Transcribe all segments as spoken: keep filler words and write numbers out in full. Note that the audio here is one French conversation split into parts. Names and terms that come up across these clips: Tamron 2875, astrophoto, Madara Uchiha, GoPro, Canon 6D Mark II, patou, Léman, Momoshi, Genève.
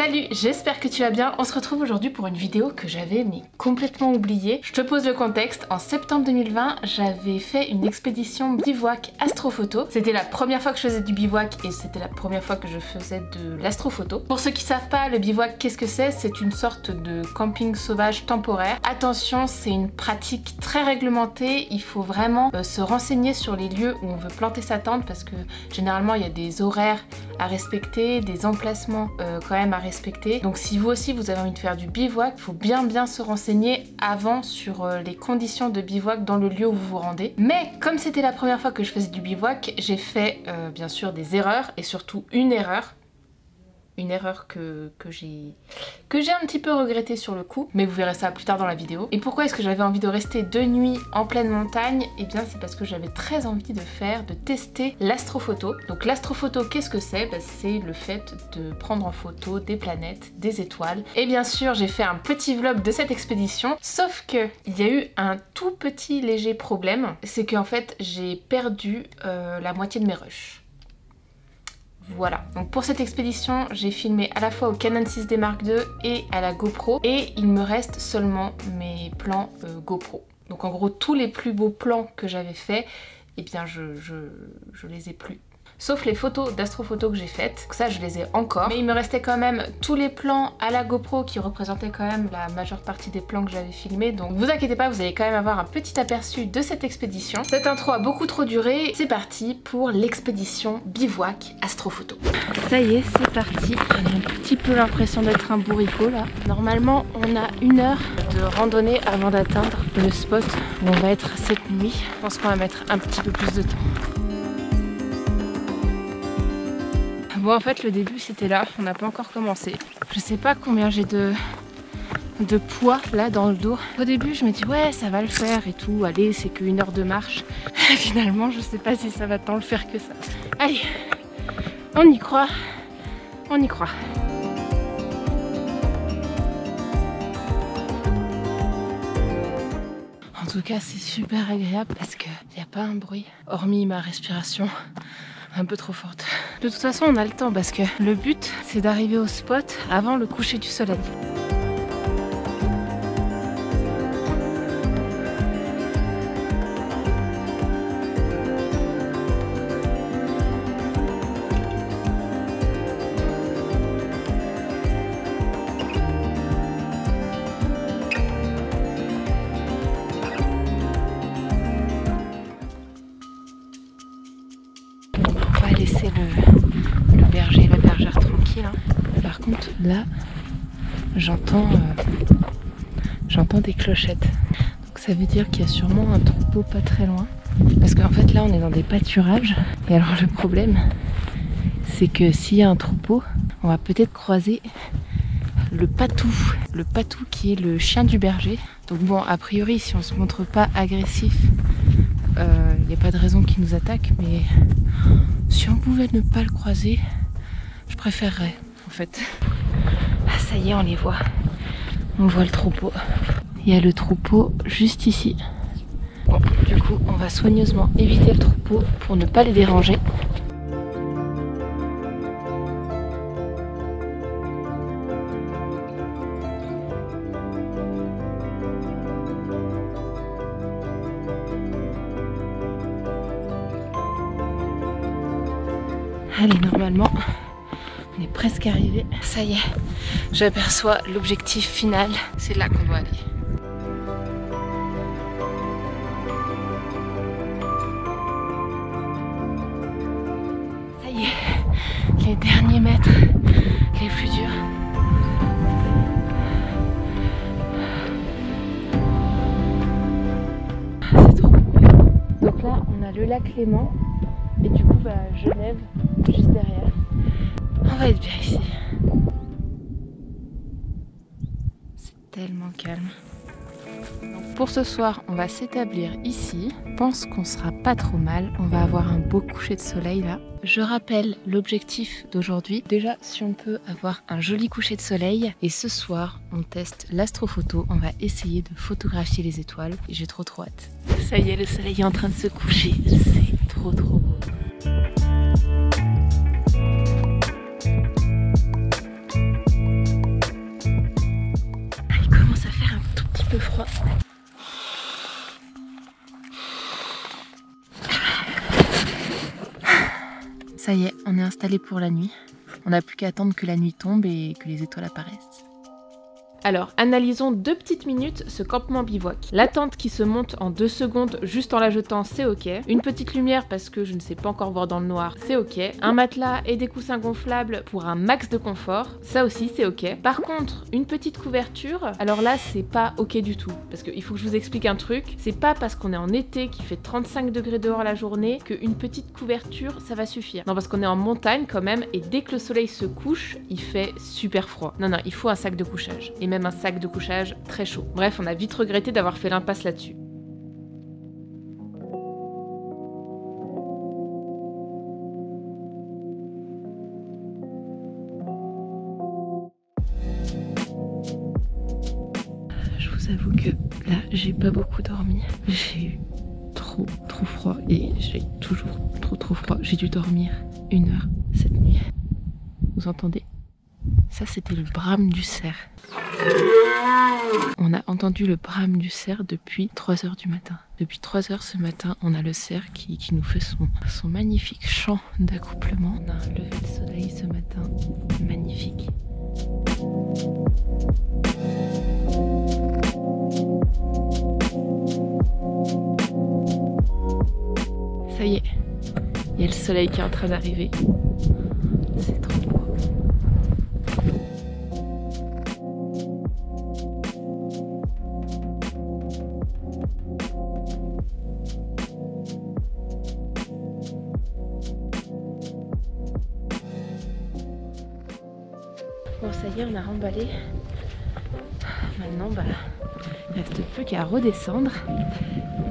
Salut, j'espère que tu vas bien. On se retrouve aujourd'hui pour une vidéo que j'avais mais complètement oubliée. Je te pose le contexte. En septembre deux mille vingt, j'avais fait une expédition bivouac astrophoto. C'était la première fois que je faisais du bivouac et c'était la première fois que je faisais de l'astrophoto. Pour ceux qui savent pas, le bivouac, qu'est-ce que c'est? C'est une sorte de camping sauvage temporaire. Attention, c'est une pratique très réglementée. Il faut vraiment euh, se renseigner sur les lieux où on veut planter sa tente parce que généralement il y a des horaires à respecter, des emplacements euh, quand même à respecter. Donc si vous aussi vous avez envie de faire du bivouac, il faut bien bien se renseigner avant sur euh, les conditions de bivouac dans le lieu où vous vous rendez. Mais comme c'était la première fois que je faisais du bivouac, j'ai fait euh, bien sûr des erreurs et surtout une erreur. Une erreur que, que j'ai que j'ai un petit peu regrettée sur le coup, mais vous verrez ça plus tard dans la vidéo. Et pourquoi est-ce que j'avais envie de rester deux nuits en pleine montagne? Eh bien c'est parce que j'avais très envie de faire, de tester l'astrophoto. Donc l'astrophoto, qu'est-ce que c'est? Bah, c'est le fait de prendre en photo des planètes, des étoiles. Et bien sûr j'ai fait un petit vlog de cette expédition, sauf que il y a eu un tout petit léger problème, c'est qu'en fait j'ai perdu euh, la moitié de mes rushs. Voilà, donc pour cette expédition, j'ai filmé à la fois au Canon six D Mark deux et à la GoPro et il me reste seulement mes plans euh, GoPro. Donc en gros, tous les plus beaux plans que j'avais faits, eh bien je, je, je les ai plus. Sauf les photos d'astrophoto que j'ai faites, donc ça je les ai encore. Mais il me restait quand même tous les plans à la GoPro qui représentaient quand même la majeure partie des plans que j'avais filmés. Donc vous inquiétez pas, vous allez quand même avoir un petit aperçu de cette expédition. Cette intro a beaucoup trop duré, c'est parti pour l'expédition bivouac astrophoto. Ça y est, c'est parti. J'ai un petit peu l'impression d'être un bourricot là. Normalement on a une heure de randonnée avant d'atteindre le spot où on va être cette nuit. Je pense qu'on va mettre un petit peu plus de temps. Bon, en fait le début c'était là, on n'a pas encore commencé. Je sais pas combien j'ai de, de poids là dans le dos. Au début je me dis ouais ça va le faire et tout, allez c'est qu'une heure de marche. Finalement je sais pas si ça va tant le faire que ça. Allez, on y croit, on y croit. En tout cas c'est super agréable parce qu'il n'y a pas un bruit, hormis ma respiration un peu trop forte. De toute façon on a le temps parce que le but c'est d'arriver au spot avant le coucher du soleil. Laisser le, le berger et la bergère tranquille. Hein. Par contre, là, j'entends euh, j'entends des clochettes. Donc ça veut dire qu'il y a sûrement un troupeau pas très loin. Parce qu'en fait, là, on est dans des pâturages. Et alors, le problème, c'est que s'il y a un troupeau, on va peut-être croiser le patou. Le patou qui est le chien du berger. Donc bon, a priori, si on se montre pas agressif, euh, il n'y a pas de raison qu'il nous attaque, mais... si on pouvait ne pas le croiser, je préférerais en fait. Ah ça y est, on les voit. On voit le troupeau. Il y a le troupeau juste ici. Bon, du coup, on va soigneusement éviter le troupeau pour ne pas les déranger. Allez, normalement, on est presque arrivé. Ça y est, j'aperçois l'objectif final. C'est là qu'on doit aller. Ça y est, les derniers mètres, les plus durs. C'est trop beau. Donc là, on a le lac Léman. Et du coup, bah, Genève, juste derrière. On va être bien ici. C'est tellement calme. Donc pour ce soir, on va s'établir ici. Je pense qu'on sera pas trop mal. On va avoir un beau coucher de soleil là. Je rappelle l'objectif d'aujourd'hui. Déjà, si on peut avoir un joli coucher de soleil. Et ce soir, on teste l'astrophoto. On va essayer de photographier les étoiles. Et j'ai trop trop hâte. Ça y est, le soleil est en train de se coucher. C'est trop trop beau. Thank you. pas. Ça y est, on est installé pour la nuit. On n'a plus qu'à attendre que la nuit tombe et que les étoiles apparaissent. Alors, analysons deux petites minutes ce campement bivouac. La tente qui se monte en deux secondes juste en la jetant, c'est ok. Une petite lumière parce que je ne sais pas encore voir dans le noir, c'est ok. Un matelas et des coussins gonflables pour un max de confort, ça aussi c'est ok. Par contre, une petite couverture, alors là c'est pas ok du tout. Parce qu'il faut que je vous explique un truc, c'est pas parce qu'on est en été qui fait trente-cinq degrés dehors la journée qu'une petite couverture ça va suffire. Non, parce qu'on est en montagne quand même et dès que le soleil se couche, il fait super froid. Non, non, il faut un sac de couchage. Et même un sac de couchage très chaud. Bref, on a vite regretté d'avoir fait l'impasse là-dessus. Je vous avoue que là, j'ai pas beaucoup dormi. J'ai eu trop, trop froid et j'ai toujours trop, trop froid. J'ai dû dormir une heure cette nuit. Vous entendez ? Ça, c'était le brame du cerf. On a entendu le brame du cerf depuis trois heures du matin. Depuis trois heures ce matin, on a le cerf qui, qui nous fait son, son magnifique chant d'accouplement. On a un lever de soleil ce matin, magnifique. Ça y est, il y a le soleil qui est en train d'arriver. C'est trop beau. Bon, ça y est, on a remballé. Maintenant, bah, il ne reste plus qu'à redescendre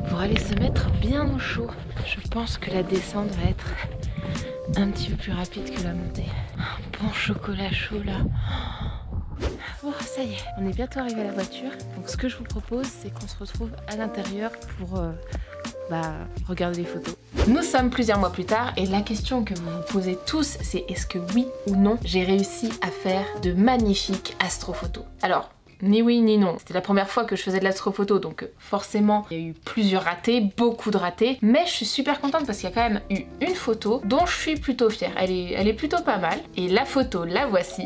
pour aller se mettre bien au chaud. Je pense que la descente va être un petit peu plus rapide que la montée. Un bon chocolat chaud là. Oh, ça y est, on est bientôt arrivé à la voiture. Donc ce que je vous propose, c'est qu'on se retrouve à l'intérieur pour euh, bah, regarder les photos. Nous sommes plusieurs mois plus tard et la question que vous vous posez tous, c'est est-ce que oui ou non j'ai réussi à faire de magnifiques astrophotos? Alors, ni oui ni non. C'était la première fois que je faisais de l'astrophoto, donc forcément il y a eu plusieurs ratés, beaucoup de ratés, mais je suis super contente parce qu'il y a quand même eu une photo dont je suis plutôt fière. Elle est, elle est plutôt pas mal et la photo, la voici.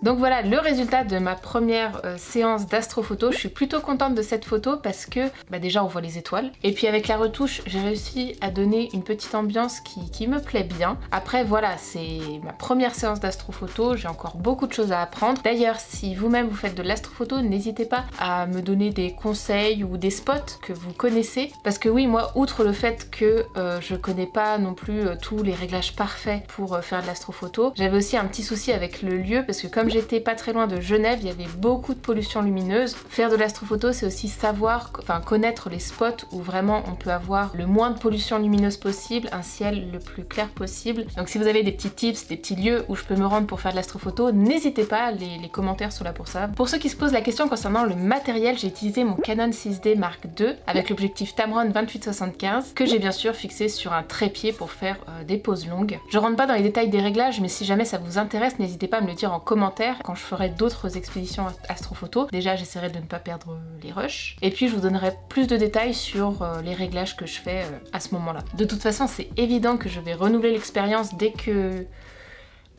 Donc voilà le résultat de ma première euh, séance d'astrophoto. Je suis plutôt contente de cette photo parce que bah déjà on voit les étoiles. Et puis avec la retouche, j'ai réussi à donner une petite ambiance qui, qui me plaît bien. Après voilà, c'est ma première séance d'astrophoto. J'ai encore beaucoup de choses à apprendre. D'ailleurs, si vous-même vous faites de l'astrophoto, n'hésitez pas à me donner des conseils ou des spots que vous connaissez. Parce que oui, moi, outre le fait que euh, je connais pas non plus euh, tous les réglages parfaits pour euh, faire de l'astrophoto, j'avais aussi un petit souci avec le lieu parce que comme j'étais pas très loin de Genève, il y avait beaucoup de pollution lumineuse. Faire de l'astrophoto, c'est aussi savoir, enfin connaître les spots où vraiment on peut avoir le moins de pollution lumineuse possible, un ciel le plus clair possible. Donc si vous avez des petits tips, des petits lieux où je peux me rendre pour faire de l'astrophoto, n'hésitez pas, les, les commentaires sont là pour ça. Pour ceux qui se posent la question concernant le matériel, j'ai utilisé mon Canon six D Mark deux avec l'objectif Tamron vingt-huit soixante-quinze que j'ai bien sûr fixé sur un trépied pour faire euh, des pauses longues. Je rentre pas dans les détails des réglages, mais si jamais ça vous intéresse, n'hésitez pas à me le dire en commentaire quand je ferai d'autres expéditions astrophoto. Déjà, j'essaierai de ne pas perdre les rushs. Et puis, je vous donnerai plus de détails sur euh, les réglages que je fais euh, à ce moment-là. De toute façon, c'est évident que je vais renouveler l'expérience dès que...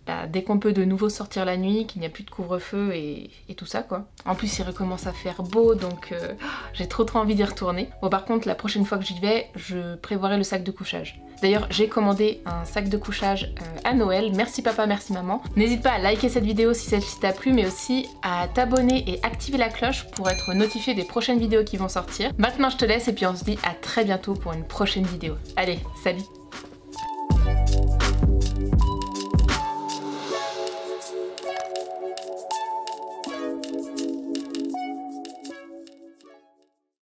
Bah, dès qu'on peut de nouveau sortir la nuit, qu'il n'y a plus de couvre-feu et, et tout ça, quoi. En plus, il recommence à faire beau, donc euh, j'ai trop trop envie d'y retourner. Bon, par contre, la prochaine fois que j'y vais, je prévoirai le sac de couchage. D'ailleurs, j'ai commandé un sac de couchage euh, à Noël. Merci papa, merci maman. N'hésite pas à liker cette vidéo si celle-ci t'a plu, mais aussi à t'abonner et activer la cloche pour être notifié des prochaines vidéos qui vont sortir. Maintenant, je te laisse et puis on se dit à très bientôt pour une prochaine vidéo. Allez, salut!